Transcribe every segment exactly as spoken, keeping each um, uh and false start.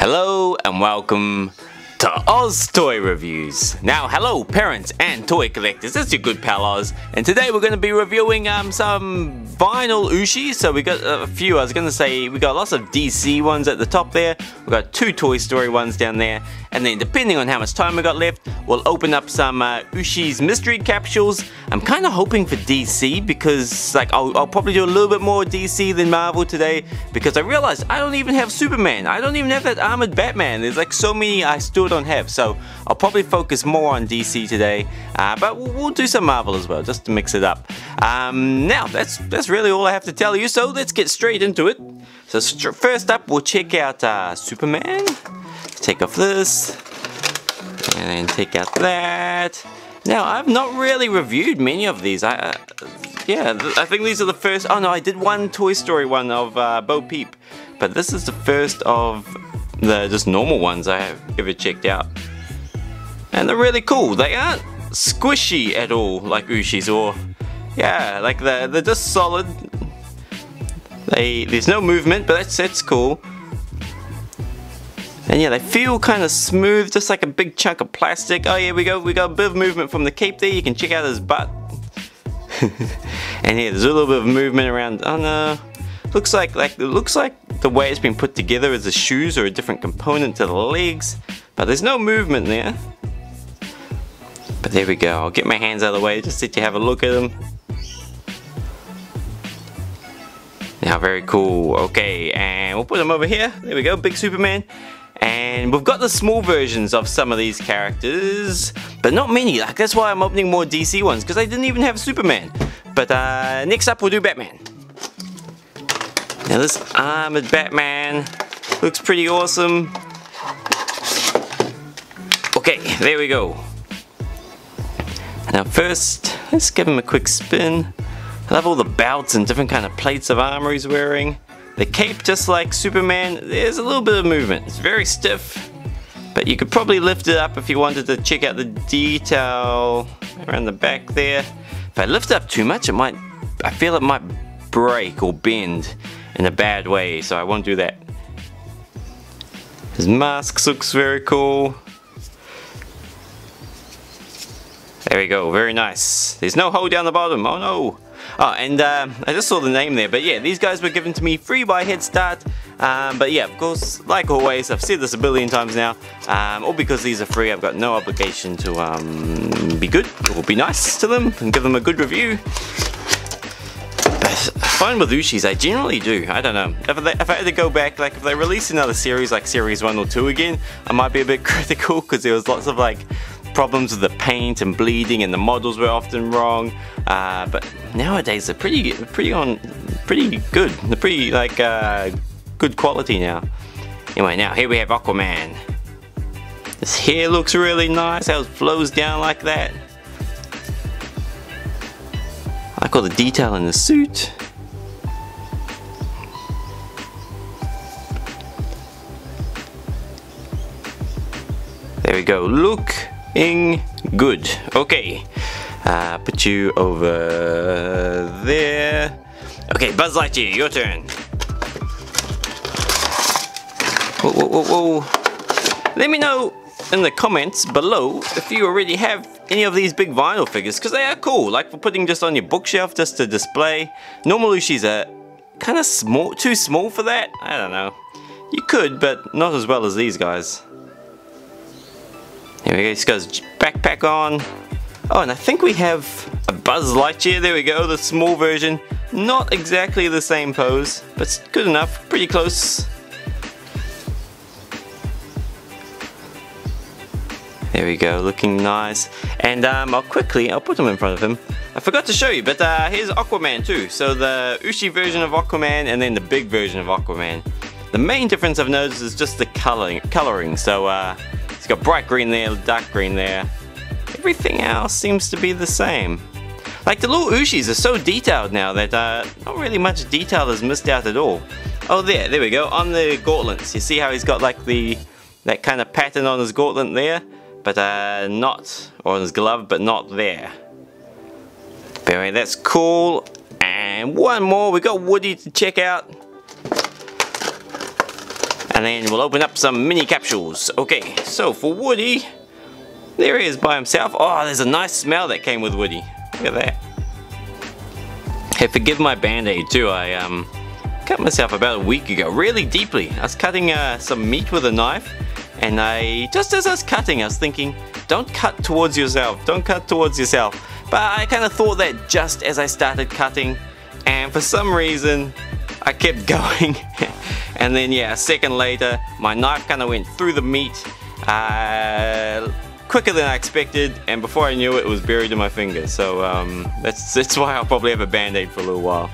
Hello and welcome to Oz Toy Reviews. Now hello parents and toy collectors, it's your good pal Oz, and today we're going to be reviewing um, some vinyl Ooshies. So we got a few, I was going to say we got lots of D C ones at the top there, we got two Toy Story ones down there, and then depending on how much time we got left, we'll open up some uh, Ooshies mystery capsules. I'm kind of hoping for D C because like I'll, I'll probably do a little bit more D C than Marvel today, because I realized I don't even have Superman, I don't even have that Armoured Batman. There's like so many I still don't have, so I'll probably focus more on D C today, uh, but we'll, we'll do some Marvel as well just to mix it up. Um, now that's that's really all I have to tell you, so let's get straight into it. So first up we'll check out uh, Superman. Take off this and then take out that. Now I've not really reviewed many of these. I uh, yeah I think these are the first. Oh no, I did one Toy Story one of uh, Bo Peep, but this is the first of the just normal ones I have ever checked out, and they're really cool. They aren't squishy at all like Ooshies, or yeah, like they're, they're just solid. They there's no movement, but that's that's cool. And yeah, they feel kind of smooth, just like a big chunk of plastic. Oh yeah, we go we got a bit of movement from the cape there. You can check out his butt. And yeah, there's a little bit of movement around. Oh no. Looks like like it looks like the way it's been put together is the shoes or a different component to the legs, but there's no movement there. But there we go. I'll get my hands out of the way just so you have a look at them. Now, very cool. Okay, and we'll put them over here. There we go, big Superman. And we've got the small versions of some of these characters, but not many. Like that's why I'm opening more D C ones, because I didn't even have Superman. But uh, next up, we'll do Batman. Now this Armoured Batman looks pretty awesome. Okay, there we go. Now first, let's give him a quick spin. I love all the belts and different kind of plates of armor he's wearing. The cape, just like Superman, there's a little bit of movement. It's very stiff, but you could probably lift it up if you wanted to check out the detail around the back there. If I lift it up too much, it might, I feel it might break or bend in a bad way, so I won't do that. His mask looks very cool. There we go, very nice. There's no hole down the bottom, oh no. Oh, and um, I just saw the name there, but yeah, these guys were given to me free by Headstart. Um, but yeah, of course, like always, I've said this a billion times now, um, all because these are free, I've got no obligation to um, be good or be nice to them and give them a good review. Fine with Ooshies, I generally do. I don't know. If, they, if I had to go back, like if they release another series, like series one or two again, I might be a bit critical because there was lots of like problems with the paint and bleeding, and the models were often wrong. Uh, but nowadays they're pretty, pretty on, pretty good. They're pretty like uh, good quality now. Anyway, now here we have Aquaman. His hair looks really nice. How it flows down like that. I like all the detail in the suit. There we go, looking good. Okay, uh, put you over there. Okay, Buzz Lightyear, your turn. Whoa, whoa, whoa, whoa. Let me know in the comments below if you already have any of these big vinyl figures, because they are cool, like for putting just on your bookshelf just to display. Normal Ooshies are kind of small, too small for that. I don't know. You could, but not as well as these guys. Here we go, he's got his backpack on. Oh, and I think we have a Buzz Lightyear, there we go, the small version. Not exactly the same pose, but good enough, pretty close. There we go, looking nice. And um, I'll quickly, I'll put them in front of him. I forgot to show you, but uh, here's Aquaman too. So the Ooshie version of Aquaman and then the big version of Aquaman. The main difference I've noticed is just the coloring, coloring. so uh, It's got bright green there, dark green there. Everything else seems to be the same. Like the little Ooshies are so detailed now that uh, not really much detail is missed out at all. Oh there, there we go, on the gauntlets. You see how he's got like the, that kind of pattern on his gauntlet there? But uh, not, or on his glove, but not there. But anyway, that's cool. And one more, we got Woody to check out. and then we'll open up some mini capsules. Okay, so for Woody, there he is by himself. Oh, there's a nice smell that came with Woody. Look at that. Hey, forgive my band-aid too. I um, cut myself about a week ago, really deeply. I was cutting uh, some meat with a knife, and I, just as I was cutting, I was thinking, don't cut towards yourself, don't cut towards yourself. But I kind of thought that just as I started cutting, and for some reason, I kept going. And then yeah, a second later, my knife kind of went through the meat, uh, quicker than I expected, and before I knew it, it was buried in my finger. So um, that's, that's why I'll probably have a band-aid for a little while.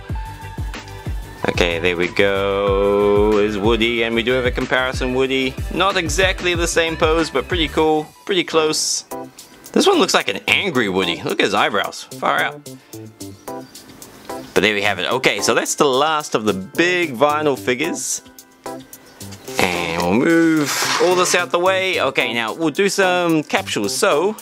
Okay, there we go, is Woody, and we do have a comparison Woody. Not exactly the same pose, but pretty cool, pretty close. This one looks like an angry Woody. Look at his eyebrows, far out. But there we have it. Okay, so that's the last of the big vinyl figures. And we'll move all this out the way. Okay, now we'll do some capsules. So,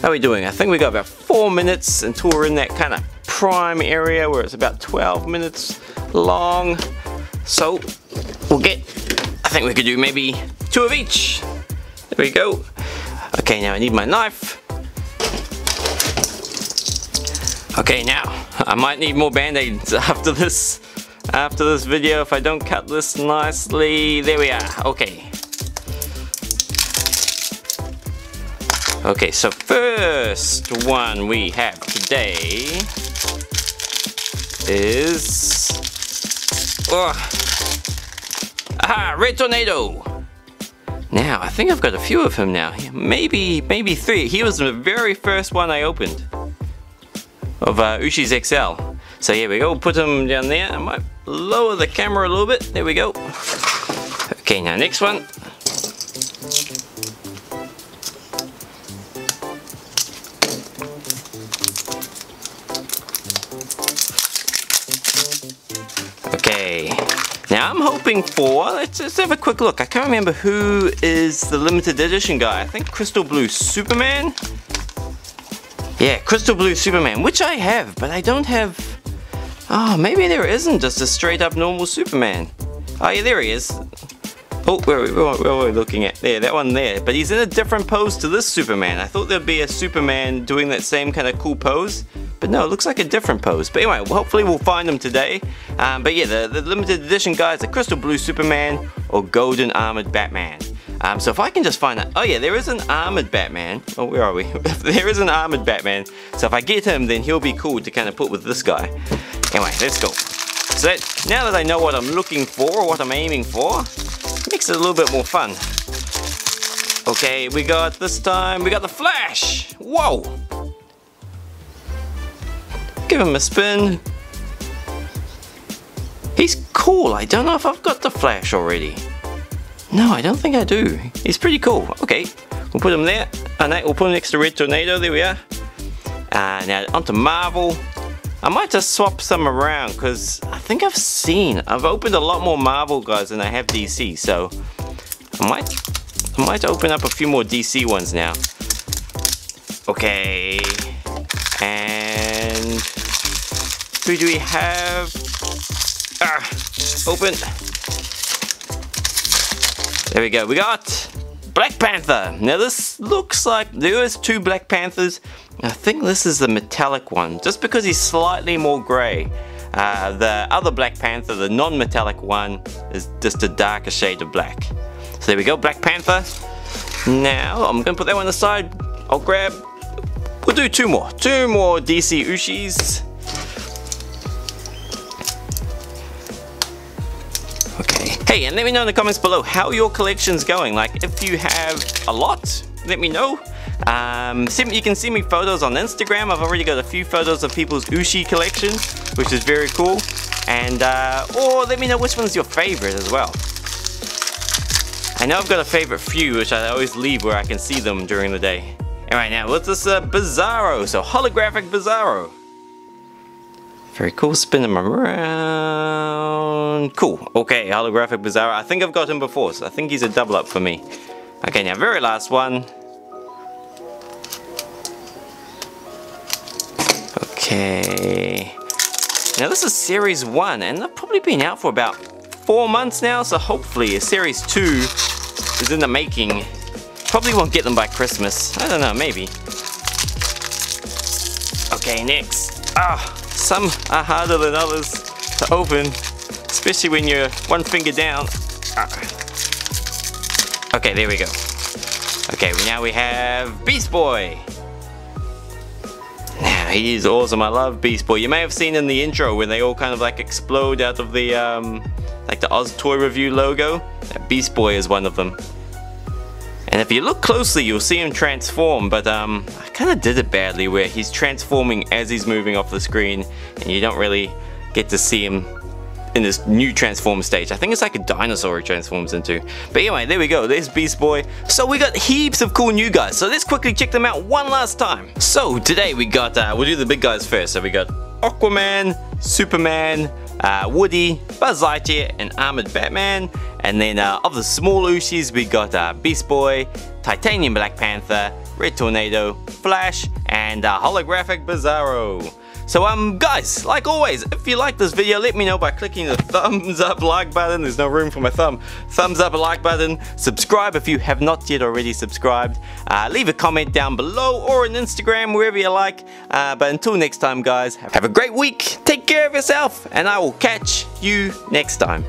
how are we doing? I think we got about four minutes until we're in that kind of prime area where it's about twelve minutes long. So, we'll get, I think we could do maybe two of each. There we go. Okay, now I need my knife. Okay, now I might need more band-aids after this after this video if I don't cut this nicely. There we are. Okay. Okay, so first one we have today is oh, aha, Red Tornado. Now I think I've got a few of him now. Maybe maybe three. He was the very first one I opened. Of uh, Ooshies X L. So here we go, put them down there. I might lower the camera a little bit. There we go. Okay, now next one. Okay, now I'm hoping for, let's just have a quick look. I can't remember who is the limited edition guy. I think Crystal Blue Superman. Yeah, Crystal Blue Superman, which I have, but I don't have... Oh, maybe there isn't just a straight up normal Superman. Oh yeah, there he is. Oh, where are we, where are we looking at? There, that one there. But he's in a different pose to this Superman. I thought there'd be a Superman doing that same kind of cool pose. But no, it looks like a different pose. But anyway, hopefully we'll find them today. Um, but yeah, the, the limited edition guys are Crystal Blue Superman or Golden Armoured Batman. Um, so if I can just find out, oh yeah, there is an armored Batman. Oh, where are we? There is an armored Batman. So if I get him, then he'll be cool to kind of put with this guy. Anyway, let's go. So that, now that I know what I'm looking for, or what I'm aiming for, it makes it a little bit more fun. Okay, we got this time, we got the Flash. Whoa. Give him a spin. He's cool. I don't know if I've got the Flash already. No, I don't think I do. He's pretty cool. Okay, we'll put him there. And we'll put him next to Red Tornado. There we are. Uh, now onto Marvel. I might just swap some around because I think I've seen, I've opened a lot more Marvel guys than I have D C. So I might, I might open up a few more D C ones now. Okay. And who do we have? Ah, open. There we go, we got Black Panther. Now this looks like, there is two Black Panthers. I think this is the metallic one, just because he's slightly more grey. Uh, the other Black Panther, the non-metallic one, is just a darker shade of black. So there we go, Black Panther. Now, I'm gonna put that one aside. I'll grab, we'll do two more. Two more D C Ooshies. Hey, and let me know in the comments below how your collection's going. Like, if you have a lot, let me know. Um, you can send me photos on Instagram. I've already got a few photos of people's Ooshie collections, which is very cool. And, uh, or let me know which one's your favorite as well. I know I've got a favorite few, which I always leave where I can see them during the day. Alright, now, what's this uh, Bizarro? So, holographic Bizarro. Very cool, spin him around. Cool, okay, holographic Bizarro. I think I've got him before, so I think he's a double up for me. Okay, now very last one. Okay. Now this is series one, and they've probably been out for about four months now, so hopefully a series two is in the making. Probably won't get them by Christmas. I don't know, maybe. Okay, next. Ah, oh, some are harder than others to open, especially when you're one finger down. Ah. Okay, there we go. Okay, well now we have Beast Boy. Now, he is awesome. I love Beast Boy. You may have seen in the intro when they all kind of like explode out of the um, like the Oz Toy Review logo. Beast Boy is one of them. And if you look closely, you'll see him transform, but um, I kind of did it badly where he's transforming as he's moving off the screen and you don't really get to see him in this new transform stage. I think it's like a dinosaur he transforms into. But anyway, there we go, there's Beast Boy. So we got heaps of cool new guys, so let's quickly check them out one last time. So today we got, uh, we'll do the big guys first. So we got Aquaman, Superman, uh, Woody, Buzz Lightyear, and Armored Batman. And then uh, of the small Ooshies, we got uh, Beast Boy, Titanium Black Panther, Red Tornado, Flash, and uh, Holographic Bizarro. So um, guys, like always, if you like this video, let me know by clicking the thumbs up like button. There's no room for my thumb. Thumbs up a like button. Subscribe if you have not yet already subscribed. Uh, leave a comment down below or on Instagram, wherever you like. Uh, but until next time, guys, have a great week. Take care of yourself, and I will catch you next time.